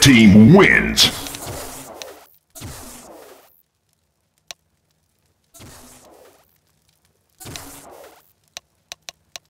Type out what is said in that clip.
team wins.